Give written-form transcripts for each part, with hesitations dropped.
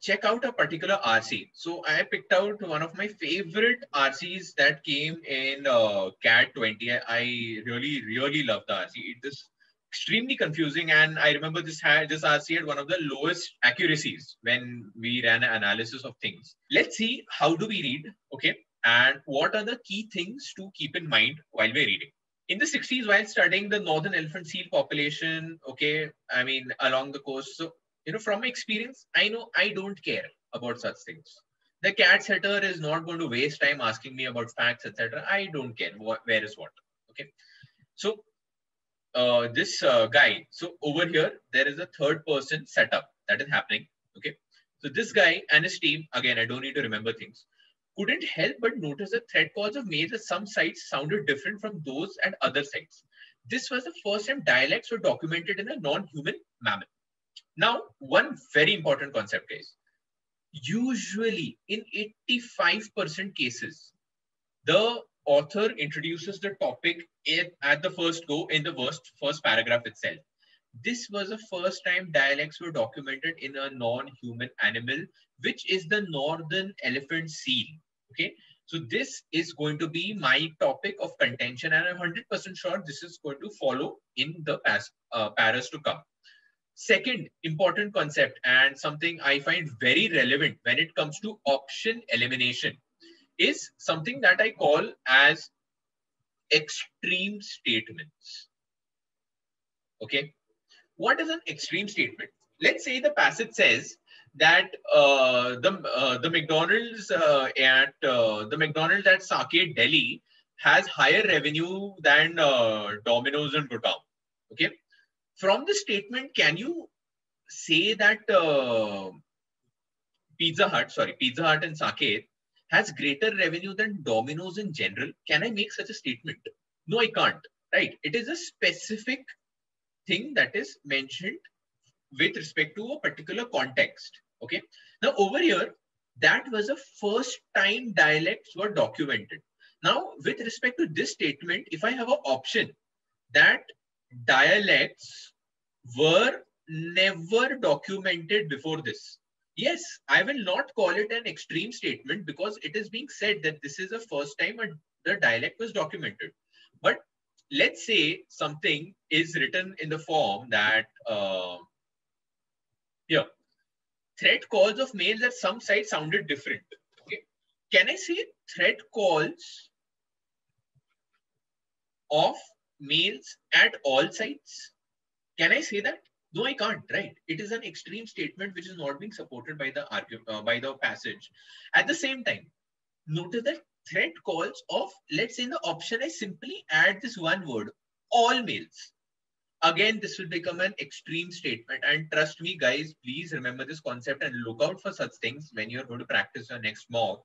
check out a particular RC. So I picked out one of my favorite RCs that came in CAT 20. I really loved the RC. It is extremely confusing, and I remember this RC had one of the lowest accuracies when we ran an analysis of things. Let's see how do we read, okay? And what are the key things to keep in mind while we're reading? In the 60s, while studying the northern elephant seal population, okay, I mean, along the coast, so, you know, from my experience, I know I don't care about such things. The cat sitter is not going to waste time asking me about facts, etc. I don't care what, where is what, okay? So this guy, so over here, there is a third person setup that is happening, okay? So this guy and his team, again, I don't need to remember things, couldn't help but notice the thread calls of maize at some sites sounded different from those at other sites. This was the first time dialects were documented in a non-human mammal. Now, one very important concept is, usually in 85% cases, the author introduces the topic at the first go in the first paragraph itself. This was the first time dialects were documented in a non-human animal, which is the northern elephant seal, okay? So this is going to be my topic of contention, and I'm 100% sure this is going to follow in the paras to come. Second important concept, and something I find very relevant when it comes to option elimination, is something that I call as extreme statements, okay? What is an extreme statement? Let's say the passage says that the McDonald's at Saket, Delhi has higher revenue than Domino's in Gurgaon. Okay, from the statement, can you say that Pizza Hut in Saket has greater revenue than Domino's in general? Can I make such a statement? No, I can't. Right? It is a specific thing that is mentioned with respect to a particular context, okay? Now, over here, that was the first time dialects were documented. Now, with respect to this statement, if I have an option that dialects were never documented before this, yes, I will not call it an extreme statement because it is being said that this is the first time the dialect was documented. But let's say something is written in the form that, thread calls of males at some site sounded different. Okay. Can I say thread calls of males at all sites? Can I say that? No, I can't, right? It is an extreme statement which is not being supported by the argument, by the passage. At the same time, notice that thread calls of, let's say in the option, I simply add this one word, all males. Again, this will become an extreme statement. And trust me, guys, please remember this concept and look out for such things when you're going to practice your next mock.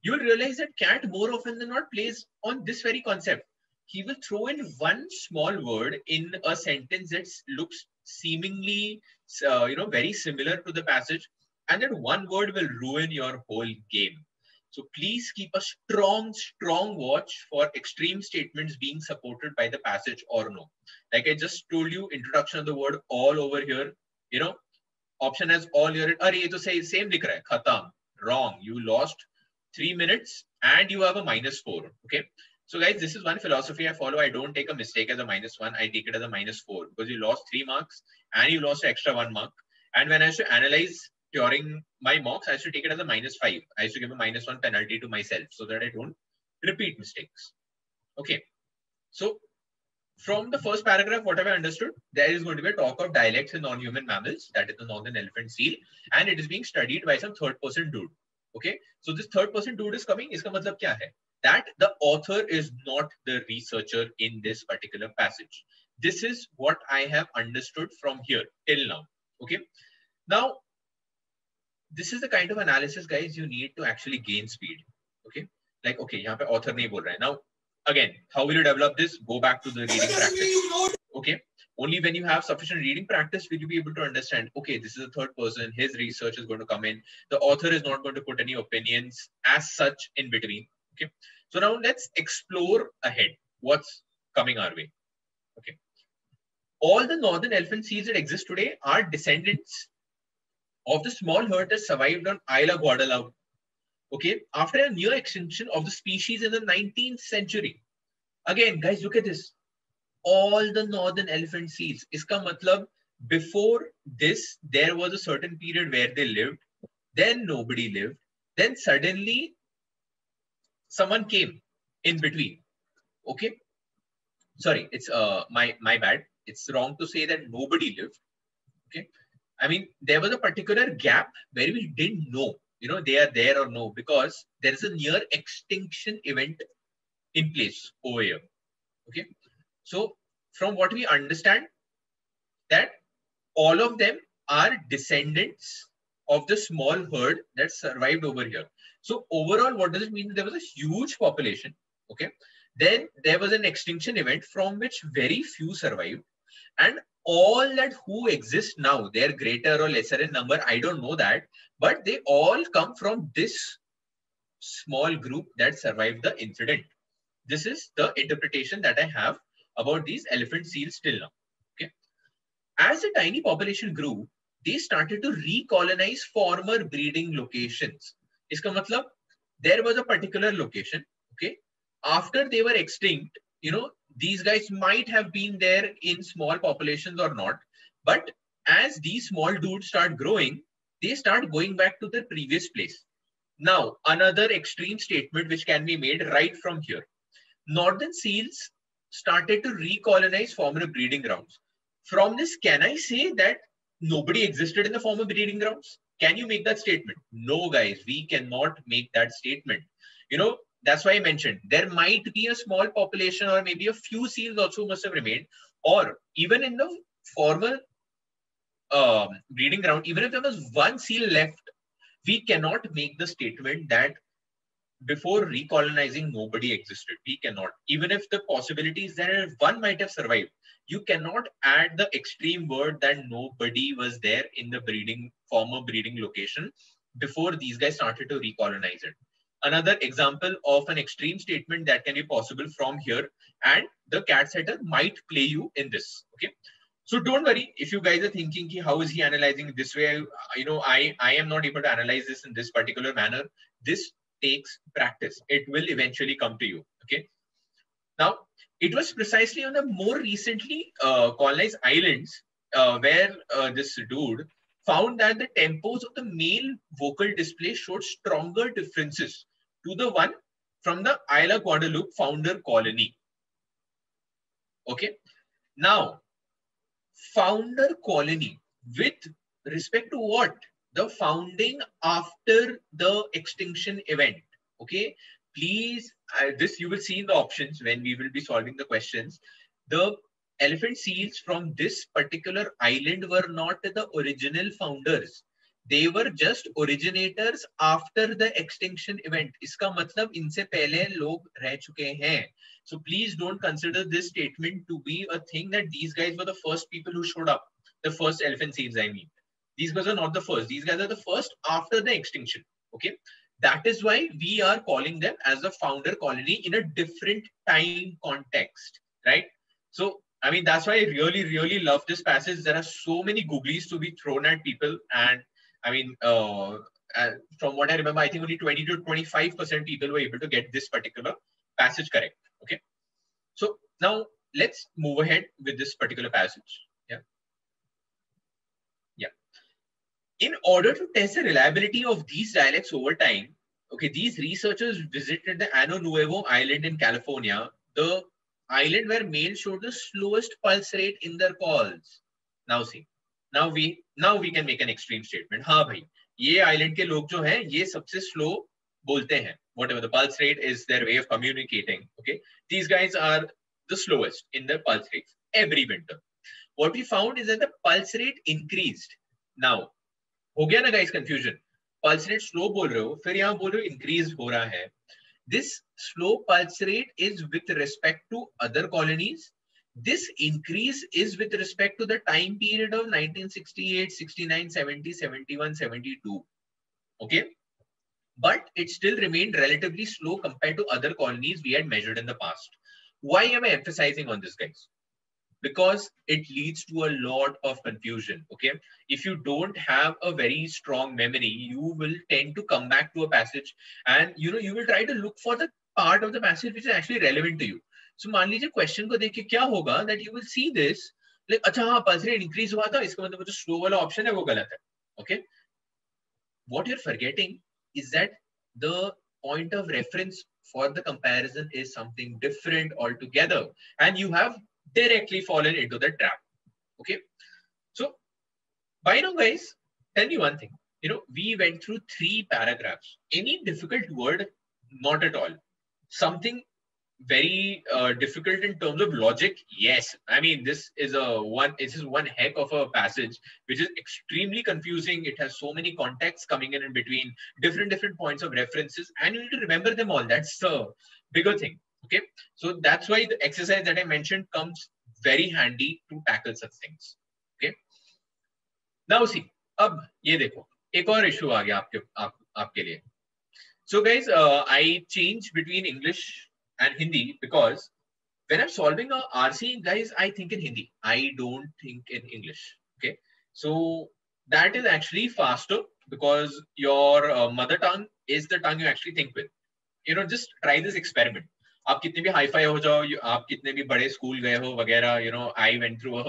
You'll realize that CAT more often than not plays on this very concept. He will throw in one small word in a sentence that looks seemingly, very similar to the passage. And that one word will ruin your whole game. So please keep a strong watch for extreme statements being supported by the passage or no. Like I just told you, introduction of the word all over here, you know, option has all here. Arre, ye to same dikh raha hai. Khatam. Wrong. You lost 3 minutes and you have a -4. Okay. So guys, this is one philosophy I follow. I don't take a mistake as a -1. I take it as a -4 because you lost 3 marks and you lost an extra 1 mark. And when I should analyze during my mocks, I should take it as a -5. I should give a -1 penalty to myself so that I don't repeat mistakes. Okay. So from the first paragraph, what have I understood? There is going to be a talk of dialects in non-human mammals, that is the northern elephant seal, and it is being studied by some third-person dude. Okay. So this third-person dude is coming. Iska matlab kya hai? That the author is not the researcher in this particular passage. This is what I have understood from here till now. Okay. Now, this is the kind of analysis, guys, you need to actually gain speed. Okay. Like, okay, yahan pe author nahi bol raha hai. Now, again, how will you develop this? Go back to the reading practice. Okay. Only when you have sufficient reading practice will you be able to understand, okay, this is a third person. His research is going to come in. The author is not going to put any opinions as such in between. Okay. So now let's explore ahead what's coming our way. Okay. All the northern elephant seals that exist today are descendants of the small herd that survived on Isla Guadalupe, okay, after a near extinction of the species in the 19th century. Again, guys, look at this. All the northern elephant seals. Iska matlab, before this, there was a certain period where they lived. Then nobody lived. Then suddenly, someone came in between. Okay? Sorry, it's my bad. It's wrong to say that nobody lived. Okay? I mean, there was a particular gap where we didn't know, you know, they are there or no, because there is a near extinction event in place over here. Okay? So, from what we understand, that all of them are descendants of the small herd that survived over here. So, overall, what does it mean? There was a huge population. Okay? Then there was an extinction event from which very few survived. And all that who exist now, they're greater or lesser in number, I don't know that. But they all come from this small group that survived the incident. This is the interpretation that I have about these elephant seals till now. Okay? As the tiny population grew, they started to recolonize former breeding locations. Iska matlab, there was a particular location. Okay? After they were extinct, you know, these guys might have been there in small populations or not. But as these small dudes start growing, they start going back to their previous place. Now, another extreme statement which can be made right from here. Northern seals started to recolonize former breeding grounds. From this, can I say that nobody existed in the former breeding grounds? Can you make that statement? No, guys, we cannot make that statement. You know, that's why I mentioned there might be a small population or maybe a few seals also must have remained, or even in the former breeding ground, even if there was one seal left, we cannot make the statement that before recolonizing, nobody existed. We cannot. Even if the possibility is that one might have survived, you cannot add the extreme word that nobody was there in the breeding, former breeding location before these guys started to recolonize it. Another example of an extreme statement that can be possible from here, and the cat setter might play you in this. Okay. So don't worry if you guys are thinking, how is he analyzing it this way? You know, I am not able to analyze this in this particular manner. This takes practice. It will eventually come to you. Okay. Now, it was precisely on the more recently colonized islands where this dude found that the tempos of the male vocal display showed stronger differences to the one from the Isla Guadalupe founder colony. Okay. Now, founder colony with respect to what? The founding after the extinction event. Okay. Please, this you will see in the options when we will be solving the questions. The elephant seals from this particular island were not the original founders. They were just originators after the extinction event. Iska matlab, inse pehle log reh chuke hain. So please don't consider this statement to be a thing that these guys were the first people who showed up. The first elephant seals, I mean. These guys are not the first. These guys are the first after the extinction. Okay. That is why we are calling them as the founder colony in a different time context. Right. So, I mean, that's why I really, really love this passage. There are so many googlies to be thrown at people. And I mean, from what I remember, I think only 20 to 25% people were able to get this particular passage correct. Okay. So now let's move ahead with this particular passage. In order to test the reliability of these dialects over time, okay, these researchers visited the Año Nuevo Island in California, the island where males showed the slowest pulse rate in their calls. Now see, now we can make an extreme statement. Haan bhai, ye island ke log jo hain, ye sabse slow bolte hain. Whatever the pulse rate is, their way of communicating. Okay, these guys are the slowest in their pulse rates every winter. What we found is that the pulse rate increased. Now, हो गया ना guys confusion. Pulse rate slow बोल रहे हो, फिर यहाँ बोल रहे हो increase हो रहा है. This slow pulse rate is with respect to other colonies. This increase is with respect to the time period of 1968, 69, 70, 71, 72. Okay. But it still remained relatively slow compared to other colonies we had measured in the past. Why am I emphasizing on this, guys? because it leads to a lot of confusion. Okay, if you don't have a very strong memory, you will tend to come back to a passage and you know you will try to look for the part of the passage which is actually relevant to you. So, मान लीजिए question को देख के क्या होगा that you will see this like अच्छा हाँ pulse rate increase हुआ था, इसका मतलब वो जो slow वाला option है वो गलत है. Okay, what you're forgetting is that the point of reference for the comparison is something different altogether, and you have directly fallen into the trap. Okay, so by now, guys, tell me one thing. You know, we went through 3 paragraphs. Any difficult word? Not at all. Something very difficult in terms of logic? Yes. I mean, this is one heck of a passage which is extremely confusing. It has so many contexts coming in between, different points of references, and you need to remember them all. That's the bigger thing. Okay, so that's why the exercise that I mentioned comes very handy to tackle such things. Okay, now see, अब ये देखो, एक और issue आ गया आपके लिए. So guys, I change between English and Hindi because when I'm solving a RC, guys, I think in Hindi. I don't think in English. Okay, so that is actually faster because your mother tongue is the tongue you actually think with. You know, just try this experiment. आप कितने भी hi fi हो जाओ, आप कितने भी बड़े school गए हो वगैरह, you know, I went through a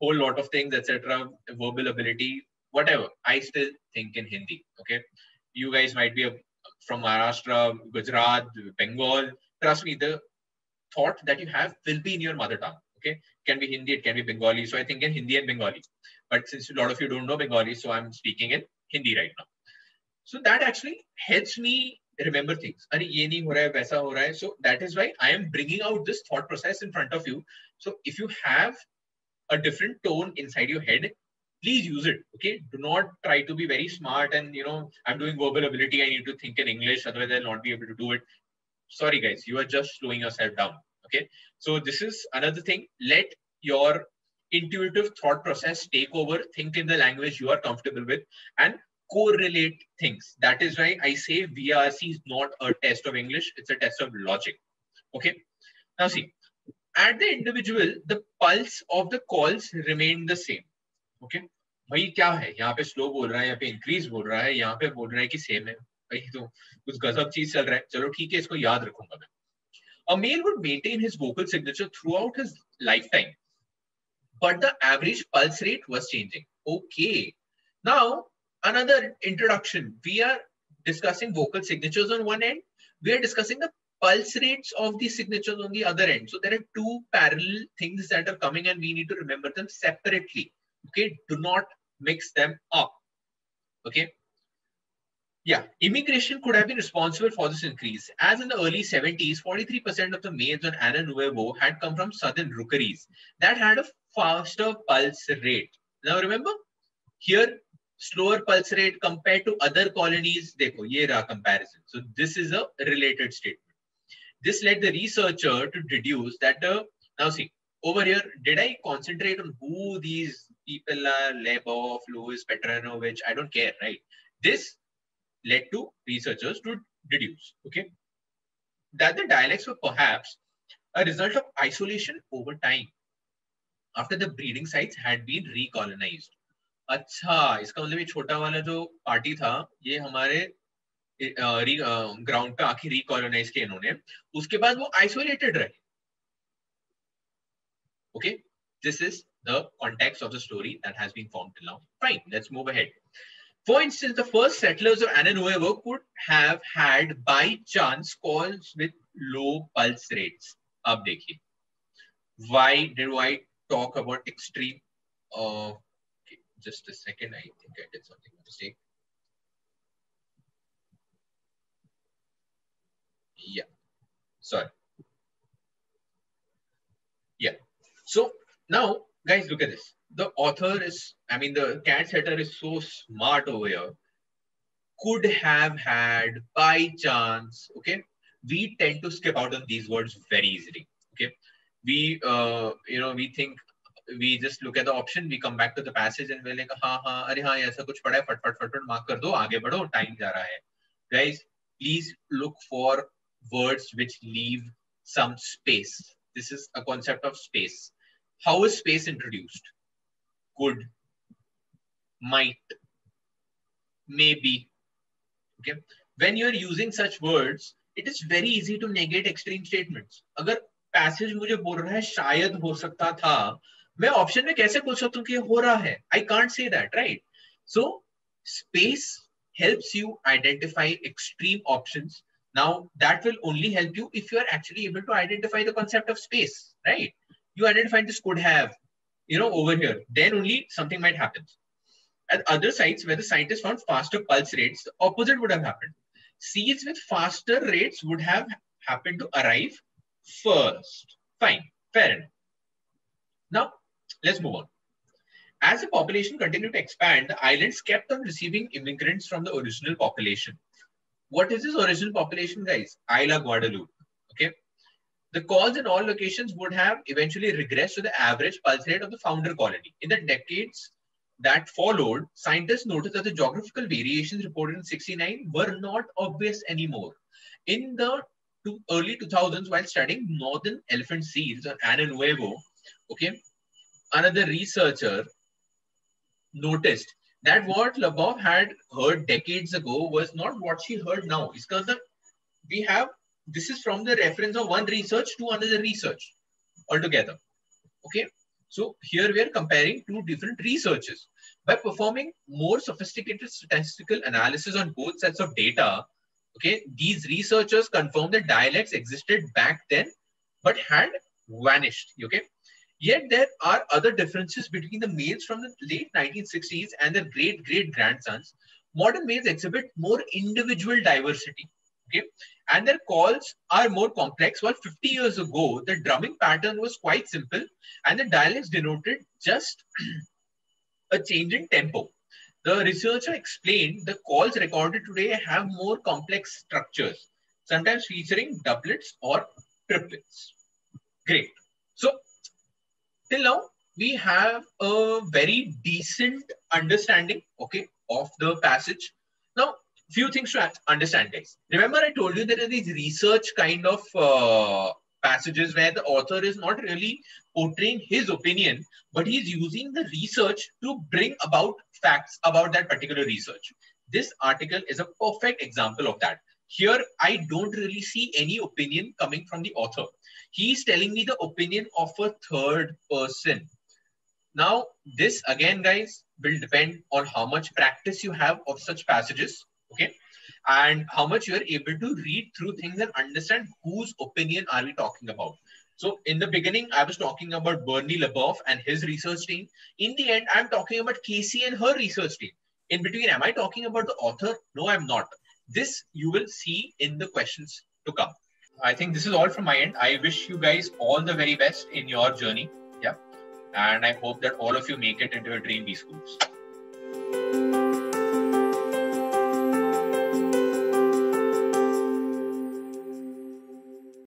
whole lot of things, etc. Verbal ability, whatever. I still think in Hindi. Okay, you guys might be from Maharashtra, Gujarat, Bengal. Trust me, the thought that you have will be in your mother tongue. Okay, it can be Hindi, it can be Bengali. So I think in Hindi and Bengali. But since a lot of you don't know Bengali, so I'm speaking in Hindi right now. So that actually helps me remember things. अरे ये नहीं हो रहा है, वैसा हो रहा है. So that is why I am bringing out this thought process in front of you. So if you have a different tone inside your head, please use it. Okay, do not try to be very smart and you know I'm doing verbal ability, I need to think in English, otherwise I'll not be able to do it. Sorry guys, you are just slowing yourself down. Okay, so this is another thing. Let your intuitive thought process take over. Think in the language you are comfortable with and correlate things. That is why I say VRC is not a test of English, it's a test of logic. Okay, now see, at the individual, the pulse of the calls remain the same. Okay, भाई क्या है यहाँ पे slow बोल रहा है, यहाँ पे increase बोल रहा है, यहाँ पे बोल रहा है कि same है, भाई तो कुछ गजब चीज चल रहा है. चलो ठीक है, इसको याद रखूंगा मैं. A male would maintain his vocal signature throughout his lifetime, but the average pulse rate was changing. Okay, now another introduction. We are discussing vocal signatures on one end. We are discussing the pulse rates of the signatures on the other end. So there are 2 parallel things that are coming, and we need to remember them separately. Okay, do not mix them up. Okay, yeah, immigration could have been responsible for this increase, as in the early 70s, 43% of the maids on Año Nuevo had come from southern rookeries that had a faster pulse rate. Now remember, here slower pulse rate compared to other colonies. Dekho, ye raha comparison. So this is a related statement. This led the researcher to deduce that now see, over here, did I concentrate on who these people are? Le Boeuf, Lewis, Petranovich, I don't care, right? This led to researchers to deduce, okay, that the dialects were perhaps a result of isolation over time after the breeding sites had been recolonized. अच्छा, इसका मतलब ये छोटा वाला जो party था, ये हमारे ग्राउंड पे आके रिकॉलोनाइज किया इन्होंने, उसके बाद वो आइसोलेटेड रहे. Okay, this is the context of the story that has been formed till now. Fine, let's move ahead. For instance, the first settlers of Año Nuevo could have had by chance calls with low pulse rates. Ab dekhiye, why did I talk about extreme? Just a second, I think I did something mistake. Yeah, sorry. Yeah, so now guys, look at this. The author is, I mean, the CAT setter is so smart over here. Could have had, by chance. Okay, we tend to skip out on these words very easily. Okay, we you know, we think, we just look at the option, we come back to the passage and we're like, ha, अरे हाँ ऐसा कुछ पढ़ा है, फट फट mark कर दो, आगे बढ़ो, टाइम जा रहा है. Guys, please look for words which leave some space. This is a concept of space. How is space introduced? Could, might, maybe. Okay. When you are using such words, it is very easy to negate extreme statements. Agar passage मुझे बोल रहा है शायद हो सकता था, मैं option में कैसे बोल सकता हूँ कि हो रहा है? I can't say that, right? So space helps you identify extreme options. Now that will only help you if you are actually able to identify the concept of space, right? You identify this could have, you know, over here, then only something might happen. At other sites where the scientists found faster pulse rates, the opposite would have happened. Seeds with faster rates would have happened to arrive first. Fine, fair enough. Now let's move on. As the population continued to expand, the islands kept on receiving immigrants from the original population. What is this original population, guys? Isla Guadalupe, okay? The calls in all locations would have eventually regressed to the average pulse rate of the founder colony. In the decades that followed, scientists noticed that the geographical variations reported in 1969 were not obvious anymore. In the early 2000s, while studying northern elephant seals on Año Nuevo, okay, another researcher noticed that what Le Boeuf had heard decades ago was not what she heard now. It's because we have, this is from the reference of one research to another research altogether. Okay. So here we are comparing two different researches. By performing more sophisticated statistical analysis on both sets of data, okay, these researchers confirmed that dialects existed back then, but had vanished. Okay. Yet there are other differences between the males from the late 1960s and their great-great-grandsons. Modern males exhibit more individual diversity, okay? And their calls are more complex, while 50 years ago, the drumming pattern was quite simple and the dialects denoted just a change in tempo. The researcher explained the calls recorded today have more complex structures, sometimes featuring doublets or triplets. Great. So, till now, we have a very decent understanding, okay, of the passage. Now, few things to understand, guys. Remember, I told you there are these research kind of passages where the author is not really portraying his opinion, but he's using the research to bring about facts about that particular research. This article is a perfect example of that. Here, I don't really see any opinion coming from the author. He's telling me the opinion of a third person. Now, this again, guys, will depend on how much practice you have of such passages, okay? And how much you are able to read through things and understand whose opinion are we talking about. So, in the beginning, I was talking about Bernie Le Boeuf and his research team. In the end, I'm talking about Casey and her research team. In between, am I talking about the author? No, I'm not. This you will see in the questions to come. I think this is all from my end. I wish you guys all the very best in your journey. Yeah. And I hope that all of you make it into your dream B schools.